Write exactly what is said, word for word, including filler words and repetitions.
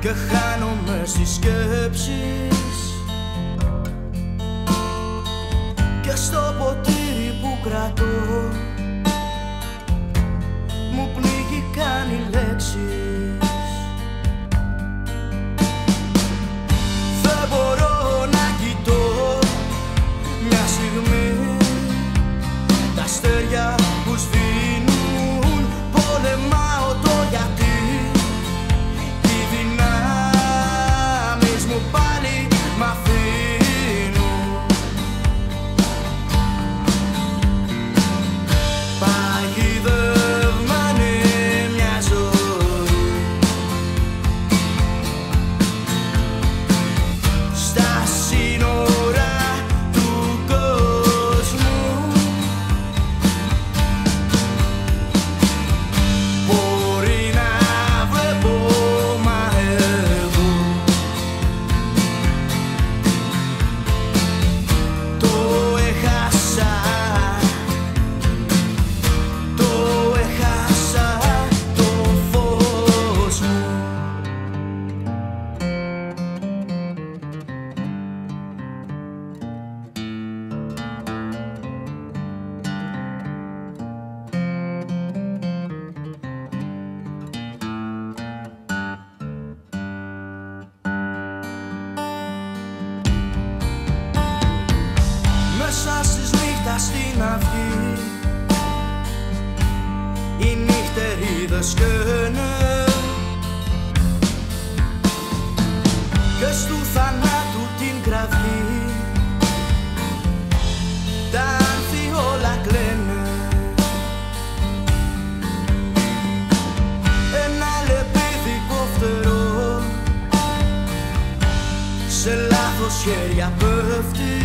και χάνομαι στις σκέψεις και στο ποτήρι που κρατώ μου πληγή κάνει λέξεις. Δεν μπορώ να κοιτώ μια στιγμή τα αστέρια που σβήνουν, πολεμάω το γιατί. Οι δυνάμεις μου πάλι μ' αφήνουν. Παγιδευμένη μια ζωή στα σύνορα του κόσμου. Μπορεί να βλέπω μα εγώ το έχασα, το έχασα το φως μου. Μέσα στις νύχτας στην αυγή οι νυχτερίδες καίνε και στου θανάτου την κραυγή τα άνθη όλα κλαίνε. Ένα λεπίδικο φτερό σε λάθος χέρια πέφτει.